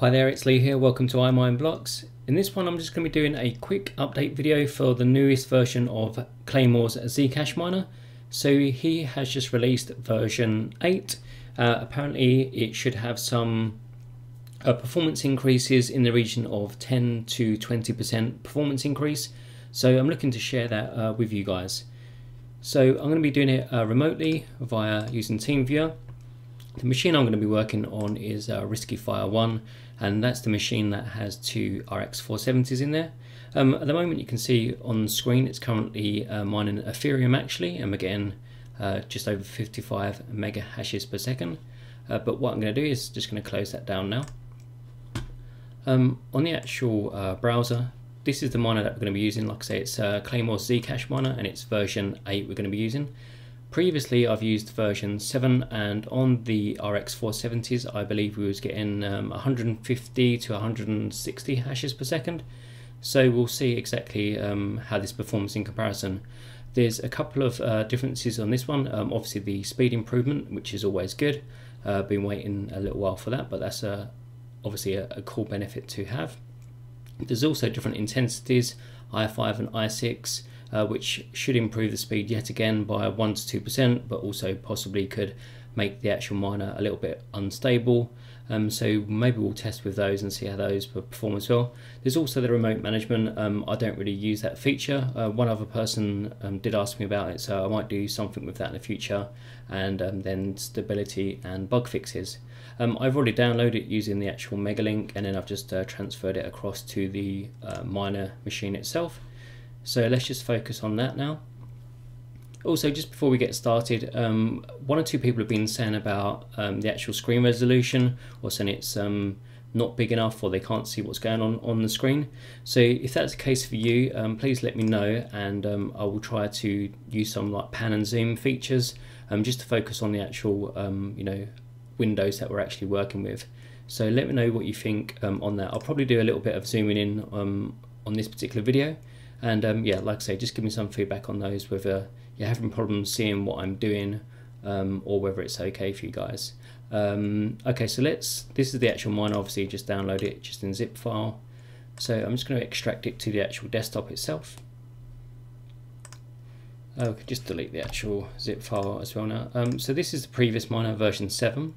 Hi there, it's Lee here, welcome to iMineBlocks. In this one I'm just going to be doing a quick update video for the newest version of Claymore's Zcash miner. So he has just released version 8. Apparently it should have some performance increases in the region of 10 to 20% performance increase. So I'm looking to share that with you guys. So I'm going to be doing it remotely via using TeamViewer. The machine I'm going to be working on is Risky Fire 1, and that's the machine that has two RX 470s in there. At the moment you can see on the screen it's currently mining Ethereum actually, and we're getting just over 55 mega hashes per second. But what I'm going to do is just going to close that down now. On the actual browser, this is the miner that we're going to be using. Like I say, it's Claymore's Zcash miner, and it's version 8 we're going to be using. Previously I've used version 7, and on the RX 470s I believe we was getting 150 to 160 hashes per second. So we'll see exactly how this performs in comparison. There's a couple of differences on this one. Obviously the speed improvement, which is always good. Been waiting a little while for that, but that's obviously a cool benefit to have. There's also different intensities, I5 and I6. Which should improve the speed yet again by 1 to 2%, but also possibly could make the actual miner a little bit unstable. So maybe we'll test with those and see how those perform as well. There's also the remote management. I don't really use that feature. One other person did ask me about it, so I might do something with that in the future, and then stability and bug fixes. I've already downloaded it using the actual Megalink, and then I've just transferred it across to the miner machine itself. So let's just focus on that now. Also, just before we get started, one or two people have been saying about the actual screen resolution, or saying it's not big enough, or they can't see what's going on the screen. So if that's the case for you, please let me know, and I will try to use some like pan and zoom features just to focus on the actual you know, windows that we're actually working with. So let me know what you think on that. I'll probably do a little bit of zooming in on this particular video. And yeah, like I say, just give me some feedback on those, whether you're having problems seeing what I'm doing or whether it's okay for you guys. Okay, so this is the actual miner. Obviously you just download it just in zip file. So I'm just going to extract it to the actual desktop itself. I could just delete the actual zip file as well now. So this is the previous miner, version 7.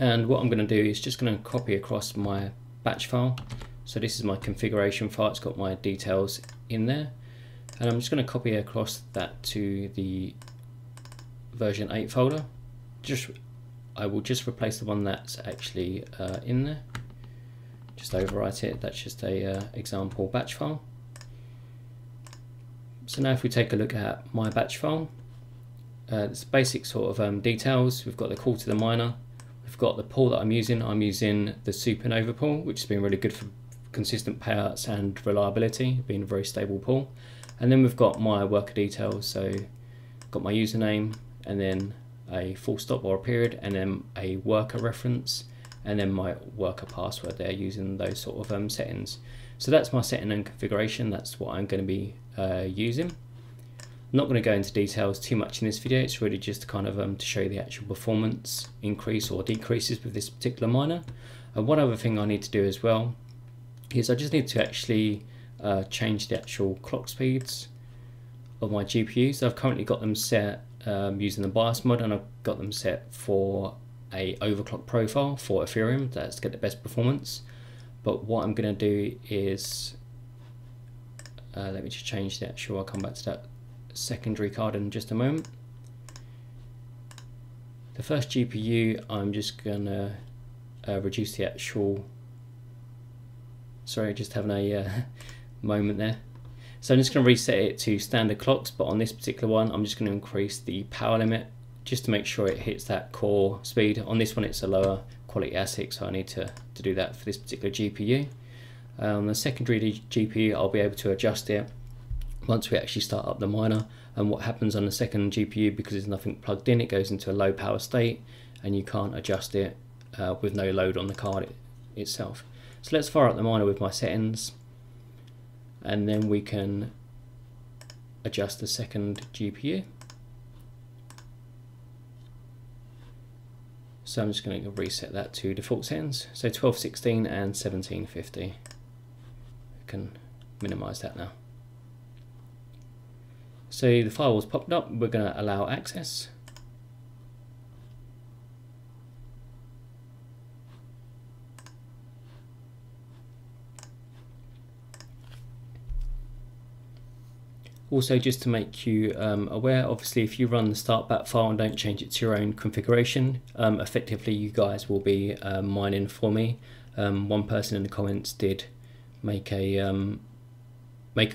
And what I'm going to do is just going to copy across my batch file. So this is my configuration file, it's got my details in there. And I'm just going to copy across that to the version 8 folder. I will just replace the one that's actually in there. Just overwrite it, that's just a example batch file. So now if we take a look at my batch file, it's basic sort of details. We've got the call to the miner, we've got the pool that I'm using the Supernova pool, which has been really good for consistent payouts and reliability, being a very stable pool. And then we've got my worker details, so got my username, and then a full stop or a period, and then a worker reference, and then my worker password there, using those sort of settings. So that's my setting and configuration, that's what I'm going to be using. I'm not going to go into details too much in this video, it's really just kind of to show you the actual performance increase or decreases with this particular miner. And one other thing I need to do as well is I just need to actually change the actual clock speeds of my GPUs. I've currently got them set using the bias mod, and I've got them set for a overclock profile for Ethereum, that's to get the best performance. But what I'm going to do is, let me just change the actual, I'll come back to that secondary card in just a moment. The first GPU, I'm just going to reduce the actual, sorry, just having a moment there. So I'm just going to reset it to standard clocks, but on this particular one I'm just going to increase the power limit just to make sure it hits that core speed. On this one it's a lower quality ASIC, so I need to do that for this particular GPU. On the secondary GPU I'll be able to adjust it once we actually start up the miner, and what happens on the second GPU, because there's nothing plugged in, it goes into a low power state and you can't adjust it with no load on the card itself. So let's fire up the miner with my settings, and then we can adjust the second GPU. So I'm just going to reset that to default settings. So 1216 and 1750. We can minimize that now. So the firewall's popped up. We're going to allow access. Also, just to make you aware, obviously if you run the start bat file and don't change it to your own configuration, effectively you guys will be mining for me. One person in the comments did make a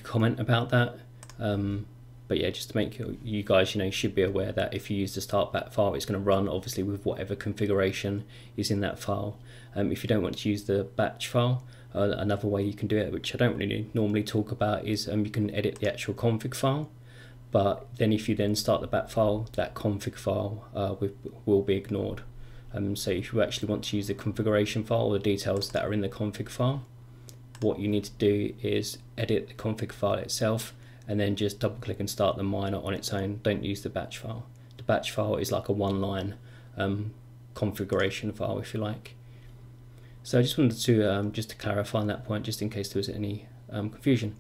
comment about that, but yeah, just to make you guys, you know, you should be aware that if you use the start bat file, it's going to run obviously with whatever configuration is in that file. If you don't want to use the batch file, another way you can do it, which I don't really normally talk about, is you can edit the actual config file, but then if you then start the bat file, that config file will be ignored. So if you actually want to use the configuration file or the details that are in the config file, what you need to do is edit the config file itself and then just double click and start the miner on its own. Don't use the batch file. The batch file is like a one line configuration file, if you like. So I just wanted to just to clarify on that point, just in case there was any confusion.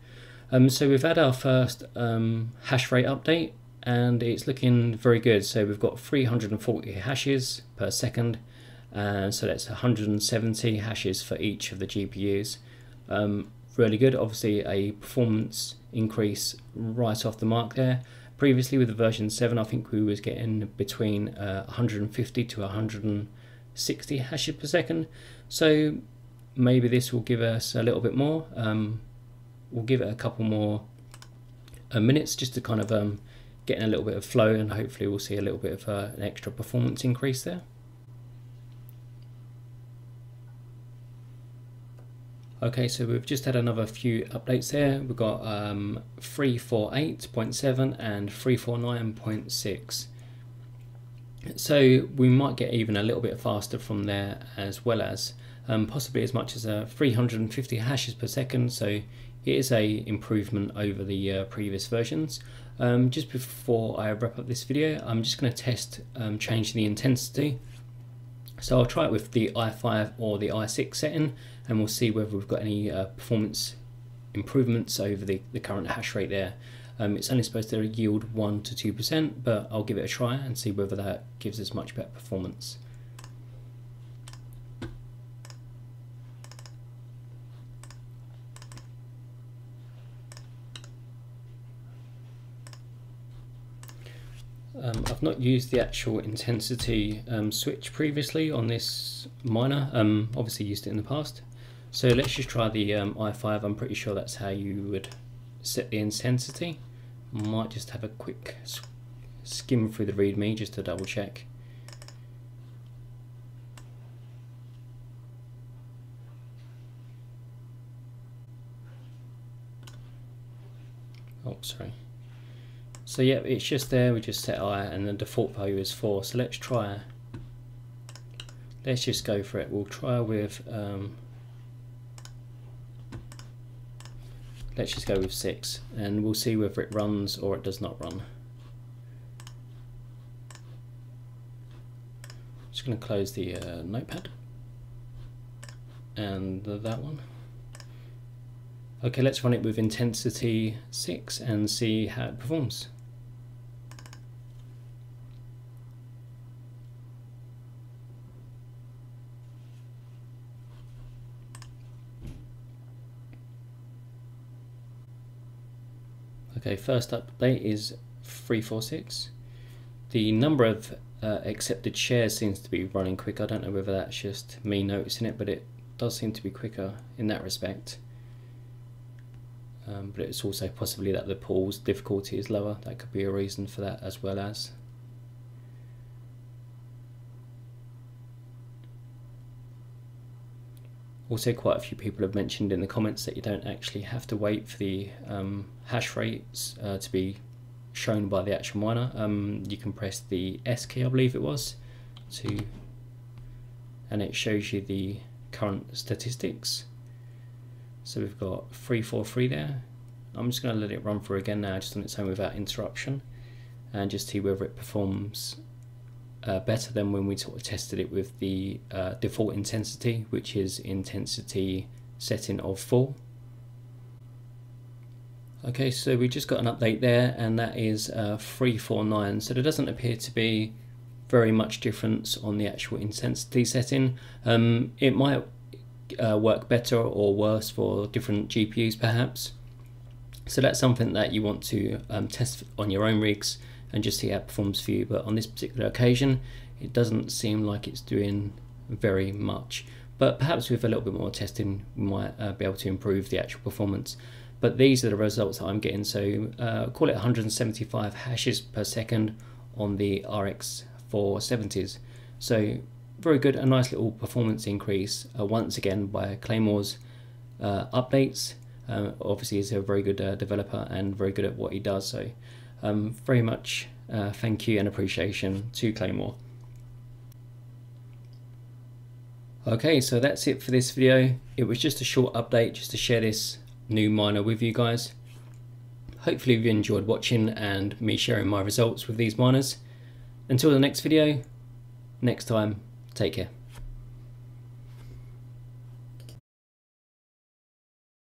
So we've had our first hash rate update, and it's looking very good. So we've got 340 hashes per second, and so that's 170 hashes for each of the GPUs. Really good, obviously a performance increase right off the mark there. Previously with the version 7, I think we was getting between 150 to 160 hashes per second. So maybe this will give us a little bit more. We'll give it a couple more minutes just to kind of get in a little bit of flow, and hopefully we'll see a little bit of an extra performance increase there. Okay, so we've just had another few updates there. We've got 348.7 and 349.6. So we might get even a little bit faster from there, as well as possibly as much as 350 hashes per second. So it is a improvement over the previous versions. Just before I wrap up this video, I'm just going to test change the intensity. So I'll try it with the i5 or the i6 setting, and we'll see whether we've got any performance improvements over the current hash rate there. It's only supposed to yield 1 to 2%, but I'll give it a try and see whether that gives us much better performance. I've not used the actual intensity switch previously on this miner, obviously used it in the past. So let's just try the i5. I'm pretty sure that's how you would set the intensity. Might just have a quick skim through the README just to double check. Oh, sorry. So yeah, it's just there. We just set I, and the default value is 4. So let's try. Let's just go for it. We'll try with. Let's just go with 6, and we'll see whether it runs or it does not run. Just going to close the notepad and that one. Okay, let's run it with intensity 6 and see how it performs. Okay, first update is 346. The number of accepted shares seems to be running quick. I don't know whether that's just me noticing it, but it does seem to be quicker in that respect. But it's also possibly that the pool's difficulty is lower. That could be a reason for that, as well as. Also, quite a few people have mentioned in the comments that you don't actually have to wait for the hash rates to be shown by the actual miner. You can press the S key, I believe it was, and it shows you the current statistics. So we've got 343 there. I'm just going to let it run through again now, just on its own without interruption, and just see whether it performs better than when we sort of tested it with the default intensity, which is intensity setting of full. Okay, so we just got an update there, and that is 349. So there doesn't appear to be very much difference on the actual intensity setting. It might work better or worse for different GPUs perhaps. So that's something that you want to test on your own rigs and just see how it performs for you. But on this particular occasion, it doesn't seem like it's doing very much. But perhaps with a little bit more testing, we might be able to improve the actual performance. But these are the results that I'm getting. So call it 175 hashes per second on the RX 470s. So very good, a nice little performance increase once again by Claymore's updates. Obviously he's a very good developer and very good at what he does, so very much thank you and appreciation to Claymore. Okay, so that's it for this video. It was just a short update just to share this new miner with you guys. Hopefully you've enjoyed watching and me sharing my results with these miners. Until the next video, next time, take care.